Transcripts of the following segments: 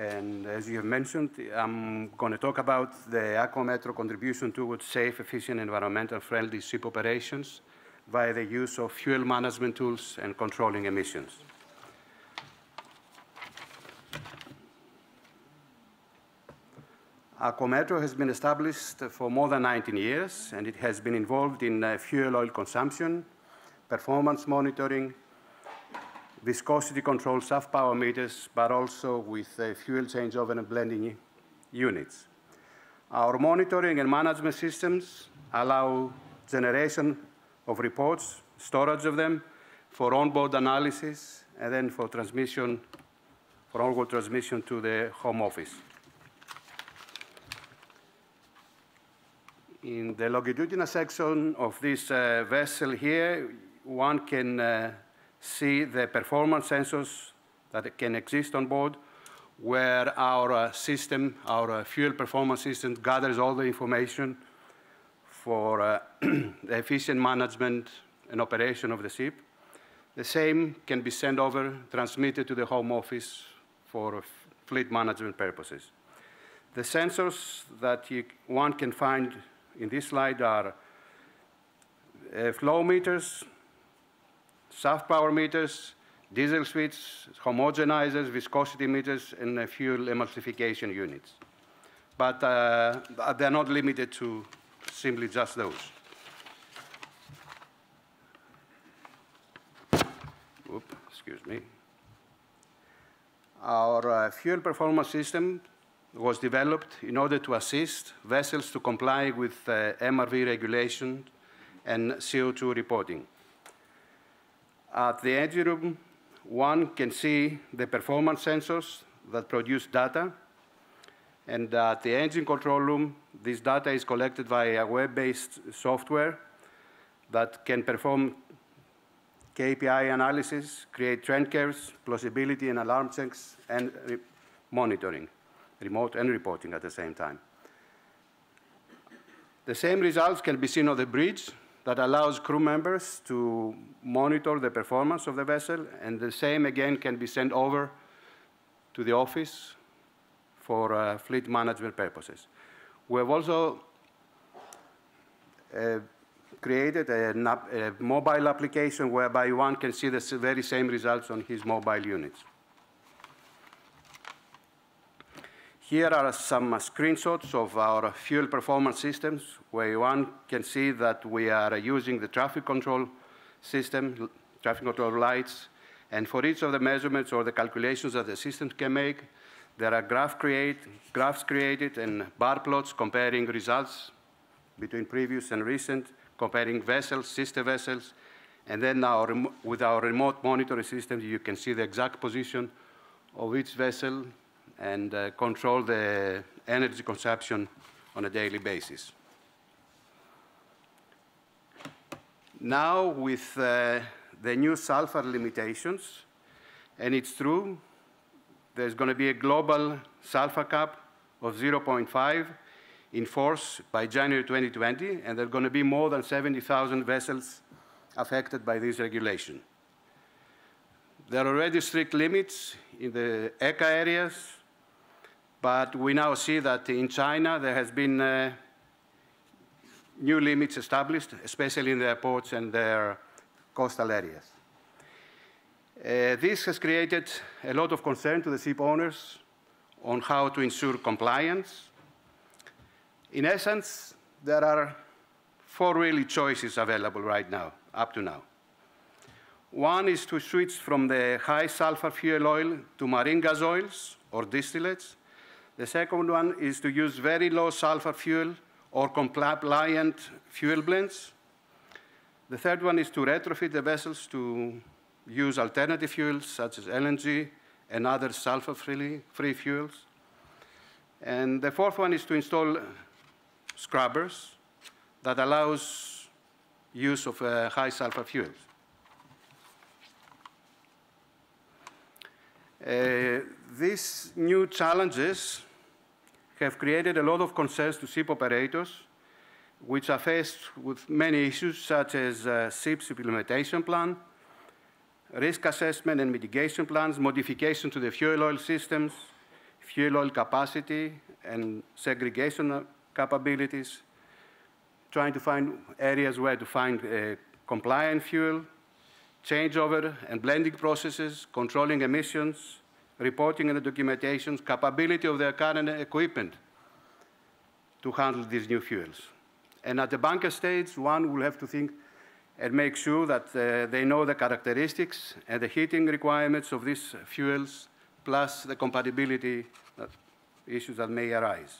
And as you have mentioned, I'm going to talk about the Aquametro contribution towards safe, efficient, environmental friendly ship operations via the use of fuel management tools and controlling emissions. Aquametro has been established for more than 19 years, and it has been involved in fuel oil consumption, performance monitoring, viscosity control, soft power meters, but also with fuel changeover and blending units. Our monitoring and management systems allow generation of reports, storage of them, for onboard analysis, and then for transmission, for onboard transmission to the home office. In the longitudinal section of this vessel here, one can see the performance sensors that can exist on board, where our system, our fuel performance system, gathers all the information for the efficient management and operation of the ship. The same can be sent over, transmitted to the home office for fleet management purposes. The sensors that one can find in this slide are flow meters, soft power meters, diesel switches, homogenizers, viscosity meters, and fuel emulsification units. But they're not limited to simply just those. Oops, excuse me. Our fuel performance system was developed in order to assist vessels to comply with MRV regulation and CO2 reporting. At the engine room, one can see the performance sensors that produce data. And at the engine control room, this data is collected via web-based software that can perform KPI analysis, create trend curves, plausibility and alarm checks, and monitoring. Remote and reporting at the same time. The same results can be seen on the bridge that allows crew members to monitor the performance of the vessel, and the same again can be sent over to the office for fleet management purposes. We have also created a mobile application whereby one can see the very same results on his mobile units. Here are some screenshots of our fuel performance systems, where one can see that we are using the traffic control system, traffic control lights, and for each of the measurements or the calculations that the systems can make, there are graphs created and bar plots comparing results between previous and recent, comparing vessels, sister vessels, and then with our remote monitoring system, you can see the exact position of each vessel and control the energy consumption on a daily basis. Now, with the new sulfur limitations, and it's true, there's going to be a global sulfur cap of 0.5 in force by January 2020, and there are going to be more than 70,000 vessels affected by this regulation. There are already strict limits in the ECA areas, but we now see that in China there has been new limits established, especially in their ports and their coastal areas. This has created a lot of concern to the ship owners on how to ensure compliance. In essence, there are four really choices available right now, up to now. One is to switch from the high sulfur fuel oil to marine gas oils or distillates. The second one is to use very low sulfur fuel or compliant fuel blends. The third one is to retrofit the vessels to use alternative fuels such as LNG and other sulfur-free fuels. And the fourth one is to install scrubbers that allows use of high sulfur fuels. These new challenges have created a lot of concerns to ship operators, which are faced with many issues such as ship's implementation plan, risk assessment and mitigation plans, modification to the fuel oil systems, fuel oil capacity and segregation capabilities, trying to find areas where to find compliant fuel, changeover and blending processes, controlling emissions, reporting and documentations, capability of their current equipment to handle these new fuels. And at the bunker stage, one will have to think and make sure that they know the characteristics and the heating requirements of these fuels, plus the compatibility issues that may arise.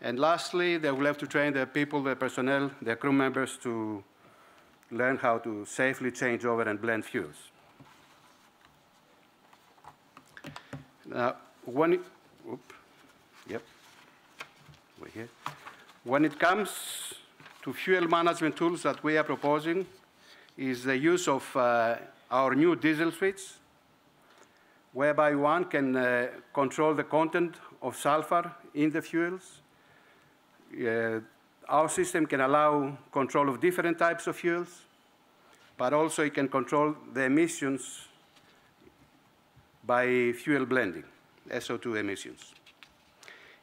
And lastly, they will have to train their people, their personnel, their crew members to learn how to safely change over and blend fuels. Now, when it comes to fuel management tools that we are proposing is the use of our new diesel switch, whereby one can control the content of sulfur in the fuels. Our system can allow control of different types of fuels, but also it can control the emissions by fuel blending, SO2 emissions.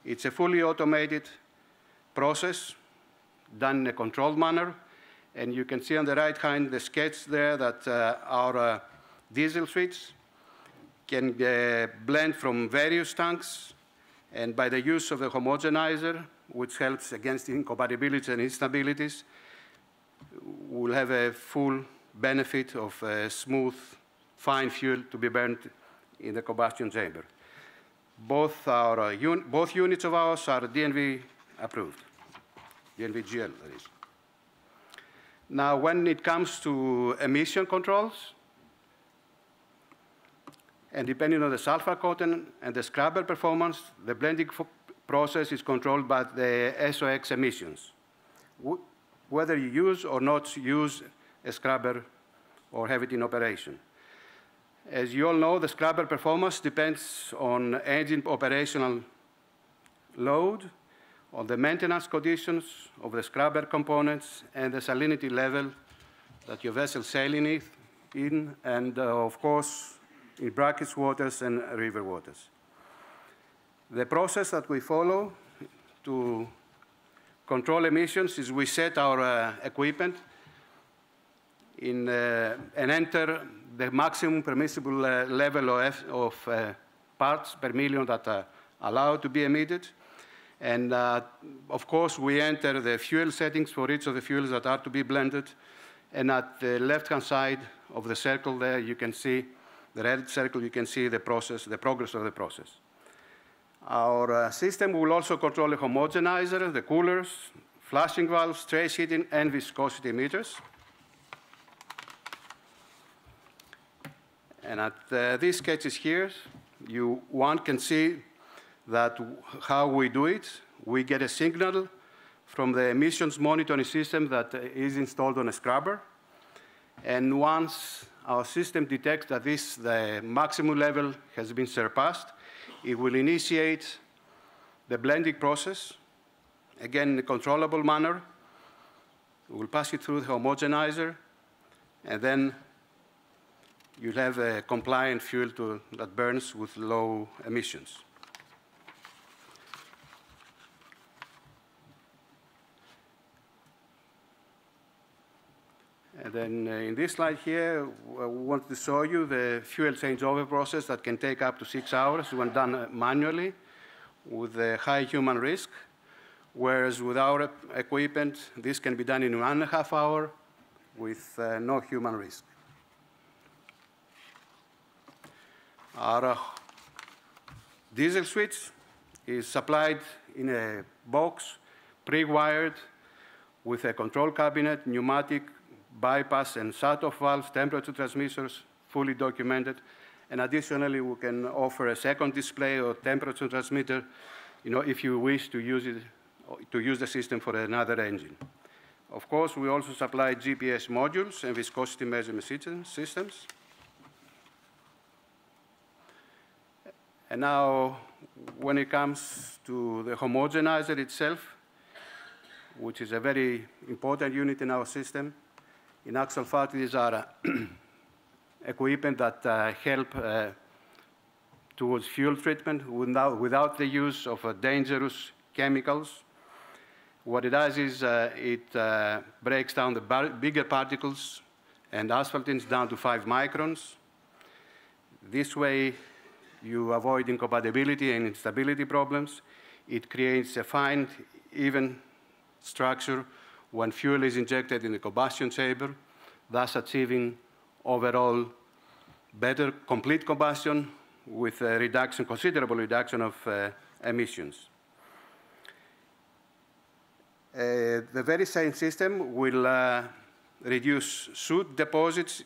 It's a fully automated process done in a controlled manner, and you can see on the right hand the sketch there that our diesel switch can blend from various tanks, and by the use of the homogenizer, which helps against incompatibilities and instabilities, we'll have a full benefit of smooth, fine fuel to be burned in the combustion chamber. Both, both units of ours are DNV approved, DNV GL, that is. Now, when it comes to emission controls, and depending on the sulfur content and the scrubber performance, the blending process is controlled by the SOX emissions, whether you use or not use a scrubber or have it in operation. As you all know, the scrubber performance depends on engine operational load, on the maintenance conditions of the scrubber components, and the salinity level that your vessel sailing in, and of course, in brackish waters and river waters. The process that we follow to control emissions is we set our equipment in, and enter the maximum permissible level of parts per million that are allowed to be emitted. And of course, we enter the fuel settings for each of the fuels that are to be blended. And at the left-hand side of the circle there, you can see, the red circle, you can see the process, the progress of the process. Our system will also control the homogenizer, the coolers, flushing valves, trace heating, and viscosity meters. And at these sketches here, one can see that how we do it. We get a signal from the emissions monitoring system that is installed on a scrubber. And once our system detects that the maximum level has been surpassed, it will initiate the blending process, again, in a controllable manner. We will pass it through the homogenizer, and then you'll have a compliant fuel that burns with low emissions. And then in this slide here, I want to show you the fuel changeover process that can take up to 6 hours when done manually with a high human risk, whereas with our equipment, this can be done in 1.5 hours with no human risk. Our diesel switch is supplied in a box, pre-wired, with a control cabinet, pneumatic, bypass and shut-off valves, temperature transmitters, fully documented. And additionally, we can offer a second display or temperature transmitter, if you wish to use it, to use the system for another engine. Of course, we also supply GPS modules and viscosity measurement systems. And now, when it comes to the homogenizer itself, which is a very important unit in our system, in actual fact, these are equipment that help to towards fuel treatment without the use of dangerous chemicals. What it does is it breaks down the bigger particles and asphaltins down to 5 microns. This way, you avoid incompatibility and instability problems. It creates a fine, even structure when fuel is injected in the combustion chamber, thus achieving overall better complete combustion with a reduction, considerable reduction of emissions. The very same system will reduce soot deposits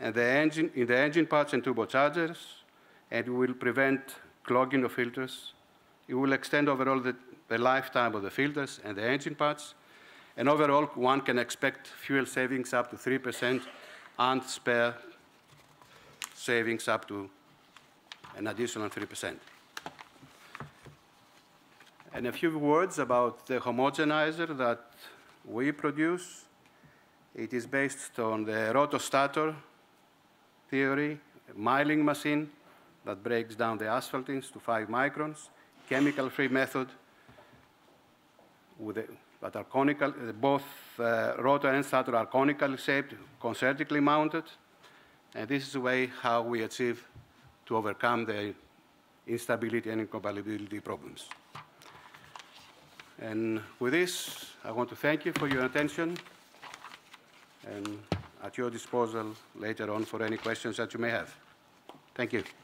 in the engine, parts and turbochargers, and will prevent clogging of filters. It will extend overall the lifetime of the filters and the engine parts. And overall, one can expect fuel savings up to 3% and spare savings up to an additional 3%. And a few words about the homogenizer that we produce. It is based on the rotostator theory, a milling machine that breaks down the asphaltins to 5 microns, chemical-free method with that are conical. Both rotor and stator are conically shaped, concentrically mounted, and this is the way how we achieve to overcome the instability and incompatibility problems. And with this, I want to thank you for your attention, and at your disposal later on for any questions that you may have. Thank you.